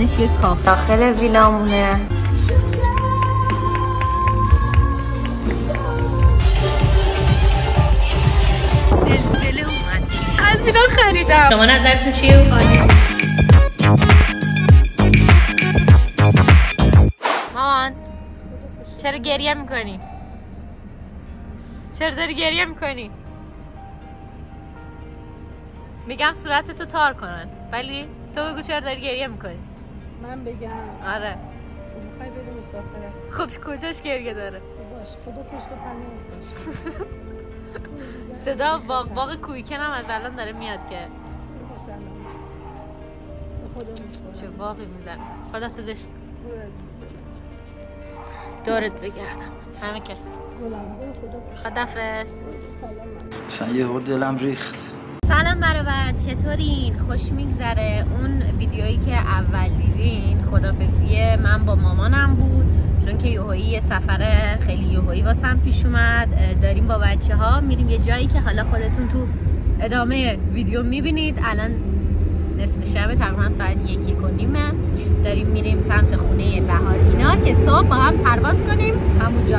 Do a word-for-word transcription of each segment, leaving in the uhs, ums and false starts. دیدنش یک کافه داخل ویلامونه. سلسله اومد از اینا خریدم. شما نظرتون چیه؟ عالی. مامان چرا گریه میکنی؟ چرا داری گریه میکنی؟ میگم صورتتو تار کنن ولی تو بگو چرا داری گریه میکنی. من بگم؟ آره. میخوای بریم مسافرت؟ خب کجاش گریه داره؟ باش خدا پشت و پناه باش. صدا باغ باغ کویکن هم از الان داره میاد که چه واقعی میزن. خدا فزش دورت بگردم همه کس. خدا فز. سلام. یه خود دلم ریخت. سلام برابر، چطورین؟ خوش میگذره. اون ویدیویی که اول دیدین خدافزی من با مامانم بود، چون که یوهایی یه سفر خیلی یوهایی واسم پیش اومد. داریم با بچه ها میریم یه جایی که حالا خودتون تو ادامه ویدیو میبینید. الان نصف شب تقریبا ساعت یکی و نیمه. داریم میریم سمت خونه بهار اینا که صبح با هم پرواز کنیم همونجا.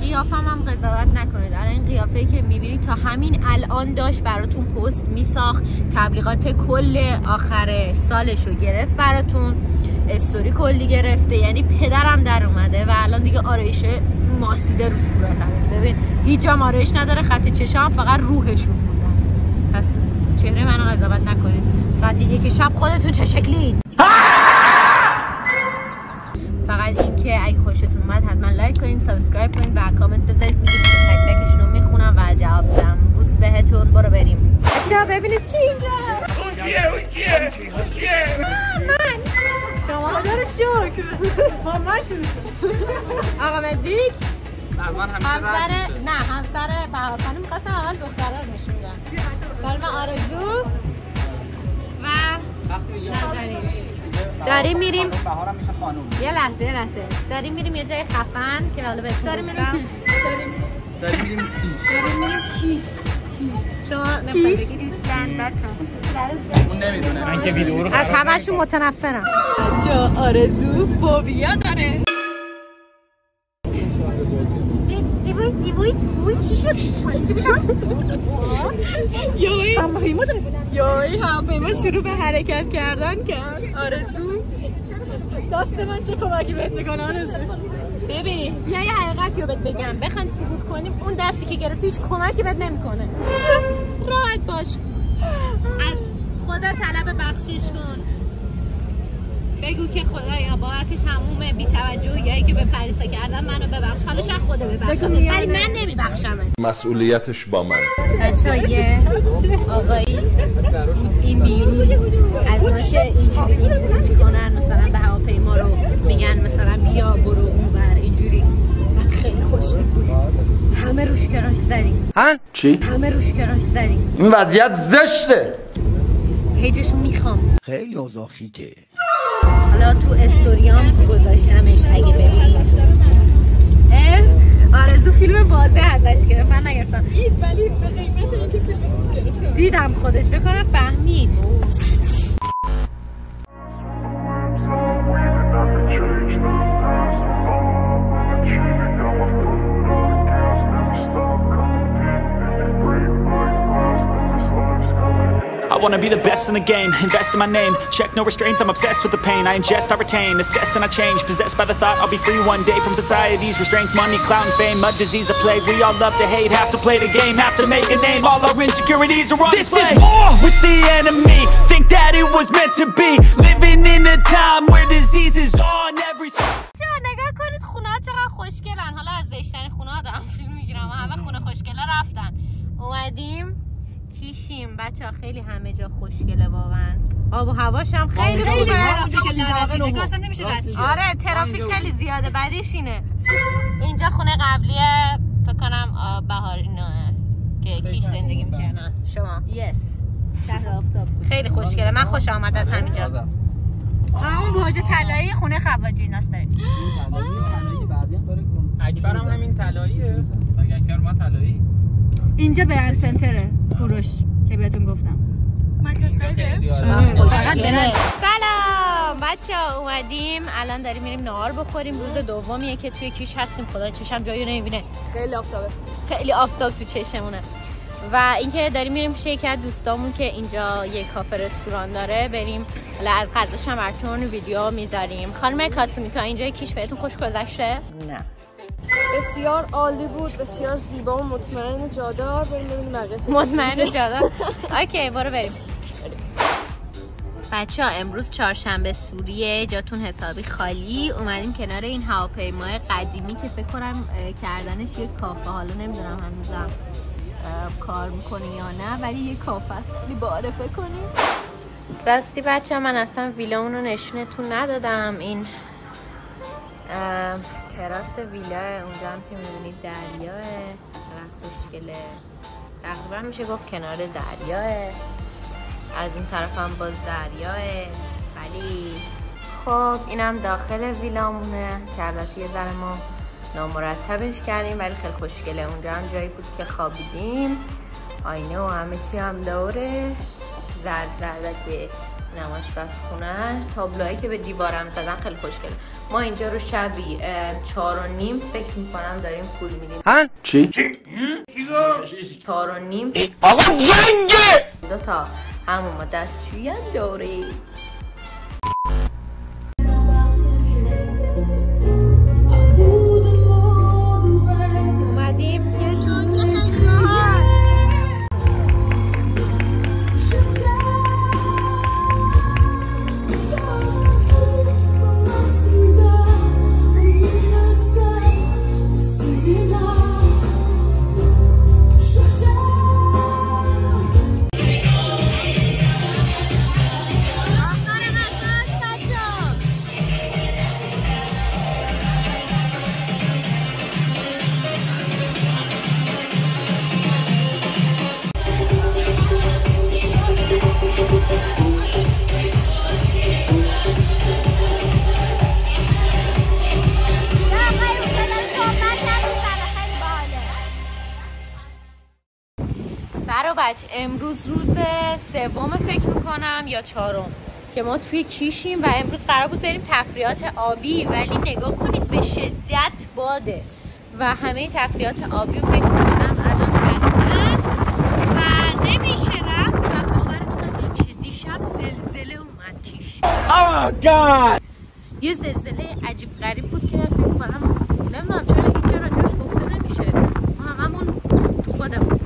قیافم هم قضاوت نکنید. الان این قیافه‌ای که می‌بینید تا همین الان داشت براتون پست میساخت، تبلیغات کل آخر سالشو گرفت براتون، استوری کلی گرفته. یعنی پدرم در اومده و الان دیگه آرایش ماسیده رو صورتم. ببین هیچ جام آرایش نداره، خط چشام فقط روحشون بودن. پس چهره منو قضاوت نکنید. ساعت یک شب خودتون چه شکلی؟ فقط اینکه اگه خوشتون اومد حتما لایک کنین، سابسکرایب کنین و کامنت بذارید. میدونید تک تکشون رو میخونم و جواب میدم. بوس بهتون. برو بریم. بچه‌ها ببینید کی اینجا؟ اون کیه؟ اون کیه؟ اون کیه؟ من. شما داره شوک. مامان شوک. آقا مدریک؟ نه من همسر نه همسر بهار خانم. می‌خواستم اول دخترا رو نشون بدم. سلام آرزو و داریم میریم. بهارم میشه خانوم. یه لحظه یه لحظه. داریم میریم یه جای خفن که حالا بهتون داریم میریم کیش. داریم میریم کیش. داریم میریم کیش. کیش. شما نمی‌خواید بگید زن بچا. اون نمیدونه. من که ویدیو رو از همه‌شون متنفرم. بچا آرزو فوبیا داره. وای وای چی شد؟ یای همپیما داره. یای همپیما شروع به حرکت کردن کرد. آرزو دست من چه کمکی بهت میکنه آرزو؟ ببین یه حقیقتی رو بهت بگم، بخوام ثبوت کنیم اون دستی که گرفتی هیچ کمکی بهت نمیکنه. راحت باش، از خدا طلب بخشش کن، بگو که خدایا بابت تموم بی‌توجهیایی که به پریسا کردم منو ببخش. حالا شاید خدا ببخشه ولی من نمیبخشم. مسئولیتش با من. بچه‌ای آقایی این بیرون از اینکه اینجوری اینجوری میکنن، مثلا به هواپیما رو میگن مثلا بیا برو اونور اینجوری. من خیلی خوشتیپ بودم. همه روش کراش زدیم. ها چی؟ همه روش کراش زدیم. این وضعیت زشته. پیجش میخوام. خیلی اوضاع خیته. حالا تو استوریام گذاشتمش اگه ببینید. آرزو فیلم بازه ازش گرفت، من نگرفتم ولی به قیمت اینکه فیلم دیدم خودش بکنم فهمید. I wanna be the best in the game, invest in my name. Check no restraints, I'm obsessed with the pain. I ingest, I retain, assess and I change. Possessed by the thought I'll be free one day from society's restraints. Money, clout and fame, a disease, a plague. We all love to hate, have to play the game, have to make a name. All our insecurities are on this display. This is war with the enemy, think that it was meant to be. Living in a time where disease is on every side. نگاه کنید خونه‌ها چقدر خوشگلن. حالا از زشت‌ترین خونه‌ها دارم فیلم میگیرم و همه خونه خوشگلا رفتن. اومدیم کیشیم بچه، خیلی همه جا خوشگله واقعا. آب و هواش هم خیلی خوبه. خیلی ترافیک لعنتی دیگه اصلا نمیشه رد. آره ترافیک خیلی زیاده. بعدش اینه اینجا خونه قبلیه فکر کنم بهار اینا که کیش زندگی میکنن. شما یس شهر آفتاب بود. خیلی خوشگله. من خوش آمد از همینجا. اون برج طلایی خونه خواجه ایناست داریم. اکبرم همین طلاییه. اکبر ما طلایی. اینجا برند سنتره کوروش که بهتون گفتم. من کس خیلی. سلام. بچه ها اومدیم الان داریم میریم نهار بخوریم. روز دومیه که توی کیش هستیم. خدا چشم جایی رو نمیبینه، خیلی آفتابه، خیلی آفتاب تو چشمونه. و اینکه داریم میریم پیش یکی از دوستامون که اینجا یک کافه رستوران داره بریم. حالا از غذاش هم براتون ویدیو میذاریم. خانم کاتسومی تا اینجا کیش بهتون خوش گذشته؟ نه. بسیار عالی بود، بسیار زیبا و مطمئن جادار. بریم ببینیم بقیه‌اش. مطمئن جادار. اوکی برو بریم. بچه ها امروز چهارشنبه سوریه، جاتون حسابی خالی. اومدیم کنار این هواپیمای قدیمی که فکر کنم کردنش یک کافه، حالا نمیدونم هنوزم کار میکنه یا نه، ولی یک کافه است. خیلی معرفه کنیم. راستی بچه ها من اصلا ویلامون رو نشونتون ندادم. این تراس ویلا اونجا هم که میبینید دریاه، چقدر خوشگله. تقریبا میشه گفت کنار دریاه، از این طرف هم باز دریاه. ولی خب اینم داخل ویلامونه که البته یه ذره ما نامرتبش کردیم ولی خیلی خوشگله. اونجا هم جایی بود که خوابیدیم، آینه و همه چی هم دوره، زرد زرده که نماش بس خونهش، تابلوهایی که به دیوارم زدن خیلی خوشگله. ما اینجا رو شبی چهار و نیم فکر میکنم داریم پول میدیم. ها؟ چی؟ چی؟ چهار و نیم آقا جنگه! دو تا همون ما دستشویی داره. امروز روز سوم فکر میکنم یا چهارم که ما توی کیشیم و امروز قرار بود بریم تفریحات آبی، ولی نگاه کنید به شدت باده و همه تفریحات آبی رو فکر میکنم الان بستن و نمیشه رفت. و باورتون نمیشه دیشب زلزله اومد کیش. آه گاد یه زلزله عجیب غریب بود که فکر کنم نمیدونم چرا اینجا راجبش گفته نمیشه، ما هممون تو خودمون.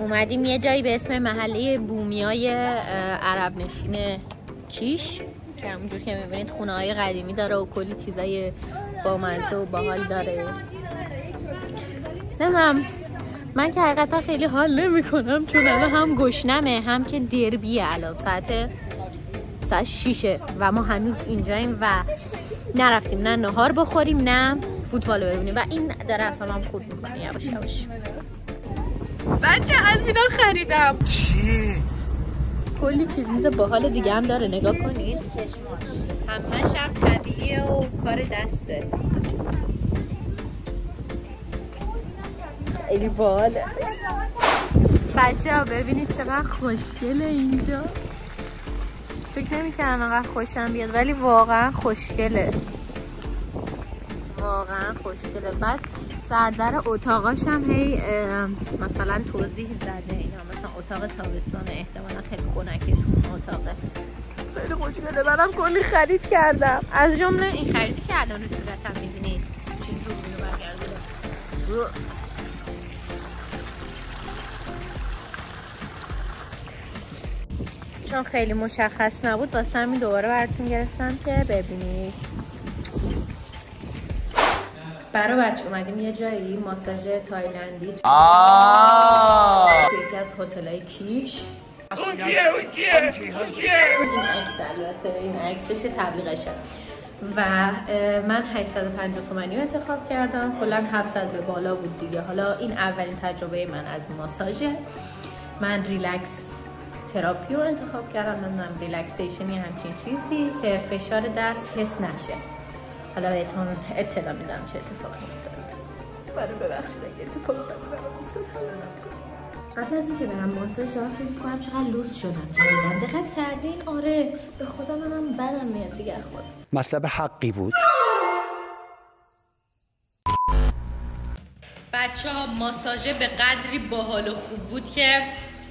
اومدیم یه جایی به اسم محله بومیای عرب نشین کیش که همونجور که میبینید خونه های قدیمی داره و کلی چیزای بامزه و باحال داره. نمیدونم من که حقیقتا خیلی حال نمی کنم چون الان هم گشنمه هم که دربیه، الان ساعت ساعت شیشه و ما هنوز اینجاییم و نرفتیم نه نهار بخوریم نه فوتبال ببینیم و این داره اصلا هم خورد میکنه. یواش یواش بچه از اینا خریدم چی؟ کلی چیز میزه باحال دیگه هم داره، نگاه کنید. همش هم طبیعیه و کار دسته، خیلی باحاله. بچه ها ببینید چقدر خوشگله اینجا. فکر نمی‌کردم انقدر خوشم بیاد ولی واقعا خوشگله، واقعا خوشگله. بعد سردر اتاقاش هم هی مثلا توضیح زده اینا، مثلا اتاق تابستانه احتمالا خیلی خنکه تو اتاقه، خیلی خوشگله. منم کلی خرید کردم از جمله این خریدی که الان رو صورتم می‌بینید. چی بود اینو برگردونم؟ چون خیلی مشخص نبود واسه همین دوباره براتون گرفتم که ببینید. برای بچه اومدیم یه جایی ماساژ تایلندی توی یکی از هتل‌های کیش. اون کیه اون کیه اون کیه این عکس، البته این عکسش تبلیغشه. و من هشتصد و پنجاه تومانی رو انتخاب کردم، کلا هفتصد به بالا بود دیگه. حالا این اولین تجربه من از ماساژه. من ریلکس تراپی رو انتخاب کردم، نمیدونم ریلکسیشن یا همچین چیزی که فشار دست حس نشه. حالا بهتون اطلاع میدم چه اتفاقی افتاد. منو ببخشید اگه اتفاقی برام افتاد. قبل از اینکه برم ماساژ دارم فکر می‌کنم چقدر لوس شدم. جدیداً دقت کردین؟ آره، به خدا منم بدم میاد دیگه خود. مطلب حقی بود. بچه ها ماساژ به قدری باحال و خوب بود که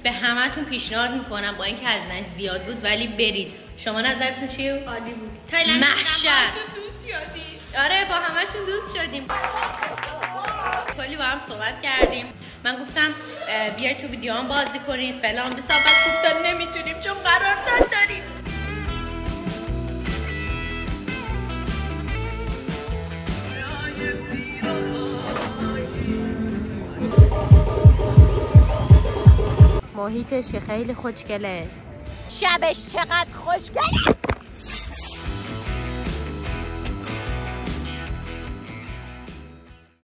به همتون پیشنهاد میکنم، با اینکه هزینه زیاد بود ولی برید. شما نظرتون چیه؟ عالی بود. تایلند محشر. آره با همشون دوست شدیم. کلی با هم صحبت کردیم. من گفتم بیای تو ویدیوام بازی کنید فلان بسابت، گفتن نمیتونیم چون قرارداد داریم. محیطش خیلی خوشگله. شبش چقدر خوشگله.